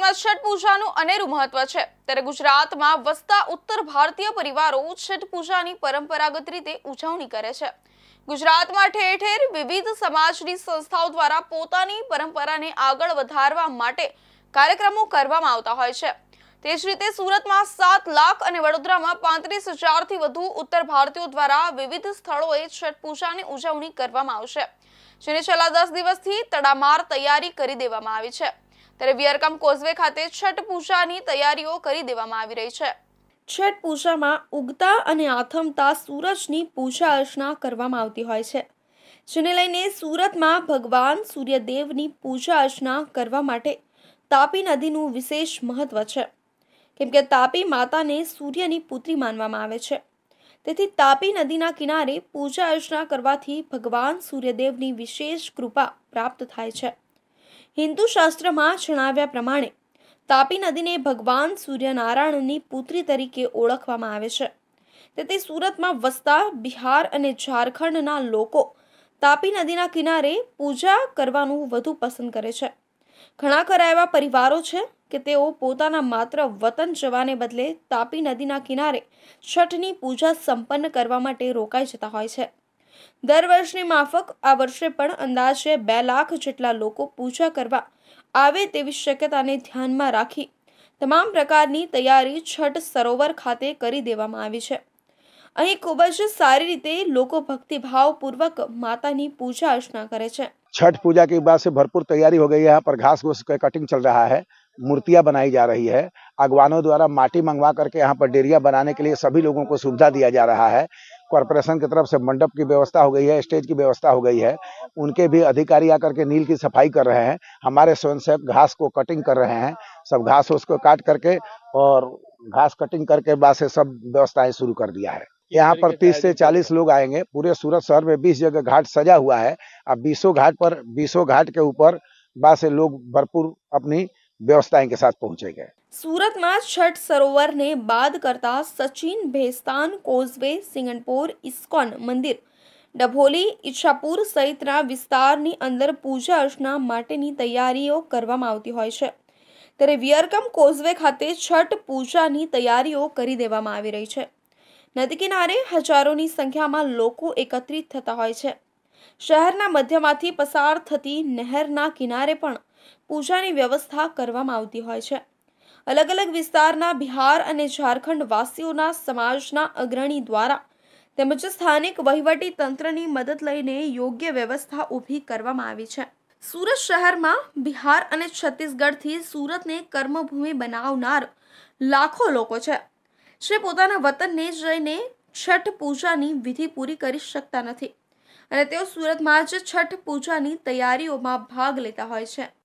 ભારતમાં છઠ પૂજાનું અનેરું મહત્વ છે ત્યારે ગુજરાતમાં વસતા ઉત્તર ભારતીય પરિવારો છઠ પૂજાની પરંપરાગત રીતે ઉજવણી કરે છે। ગુજરાતમાં ઠેર ઠેર વિવિધ સમાજની સંસ્થાઓ દ્વારા પોતાની પરંપરાને આગળ વધારવા માટે કાર્યક્રમો કરવામાં આવતા હોય છે। તે જ રીતે સુરતમાં 7 લાખ અને વડોદરામાં 35,000થી વધુ ઉત્તર ભારતીયો દ્વારા વિવિધ સ્થળોએ છઠ પૂજાની ઉજવણી કરવામાં આવશે, જેને છેલ્લા 10 દિવસથી તડામાર તૈયારી કરી દેવામાં આવી છે। ત્યારે વિયરકામ કોઝવે ખાતે છઠ પૂજાની તૈયારીઓ કરી દેવામાં આવી રહી છે। छठ पूजा में उगता अने आथमता सूरजनी पूजा अर्चना करवामां आवती होय छे, जेने लईने सूरत में भगवान सूर्यदेवनी पूजा अर्चना करवा माटे तापी नदीनु विशेष महत्व छे। केम के तापी माता ने सूर्यनी पुत्री मानवामां आवे छे, तेथी तापी नदीना किनारे पूजा अर्चना करवाथी भगवान सूर्यदेवनी विशेष कृपा प्राप्त थाय छे। हिंदू शास्त्र में जणाव्या प्रमाणे तापी नदी ने भगवान सूर्यनारायणनी पुत्री तरीके ओळखवामां आवे छे। तेथी सूरतमां वसता बिहार अने झारखंडना लोको तापी नदीना किनारे पूजा करवानुं वधु पसंद करे छे। घणा खरा एवा परिवारो छे के तेओ पोताना मात्र वतन जवाने बदले तापी नदीना किनारे छठनी पूजा संपन्न करवा माटे रोकाई जता होय छे। दर वर्षनी माफक आ वर्षे पण अंदाजे 2 लाख जेटला लोको पूजा करवा आवे तेवी शक्यताने ध्यानमां राखी तमाम प्रकारनी तैयारी छठ सरोवर खाते करी देवामां आवी छे। अहीं खूब ज सारी रीते लोको भक्तिभावपूर्वक मातानी पूजा अर्चना करे छे। छठ पूजा के बाद से भरपूर तैयारी हो गई है। यहाँ पर घास घूस का कटिंग चल रहा है, मूर्तियाँ बनाई जा रही है, अगवानों द्वारा माटी मंगवा करके यहाँ पर डेरिया बनाने के लिए सभी लोगों को सुविधा दिया जा रहा है। कॉरपोरेशन की तरफ से मंडप की व्यवस्था हो गई है, स्टेज की व्यवस्था हो गई है, उनके भी अधिकारी आकर के नील की सफाई कर रहे हैं। हमारे स्वयंसेवक घास को कटिंग कर रहे हैं, सब घास उसको काट करके और घास कटिंग करके बाद से सब व्यवस्थाएं शुरू कर दिया है। यहाँ पर 30 से 40 लोग आएंगे। पूरे सूरत शहर में 20 जगह घाट सजा हुआ है। अब 20 घाट के ऊपर बाद से लोग भरपूर अपनी व्यवस्थाएं के साथ पहुंचेंगे। सूरत में छठ सरोवर ने बाद करता सचिन भेस्तान कोजवे सिंगनपोर इस्कॉन मंदिर डभोली इच्छापुर सहित विस्तारनी अंदर पूजा अर्चना माटेनी तैयारीओ करवामां आवती होय छे। त्यारे वियरकम कोजवे खाते छठ पूजानी तैयारीओ करी देवामां आवी रही छे। नदी किनारे हजारों की संख्या में लोग एकत्रित थता होय छे। शहरना मध्यमांथी पसार थती नहरना किनारे पण पूजानी व्यवस्था करवामां आवती होय छे। अलग अलग विस्तारना बिहार अने झारखंड वासीओना समाजना अग्रणी द्वारा तेमज स्थानिक वहीवटी तंत्रनी मदद लईने योग्य व्यवस्था ऊभी करवामां आवी छे। सूरत शहर में बिहार अने छत्तीसगढ़थी सूरतने कर्मभूमि बनावनार लाखों लोको छे, जे पोताना वतनने जईने छठ पूजानी विधि पूरी करी शकता नथी अने तेओ सूरतमां ज छठ पूजानी तैयारीओमां भाग लेता होय छे।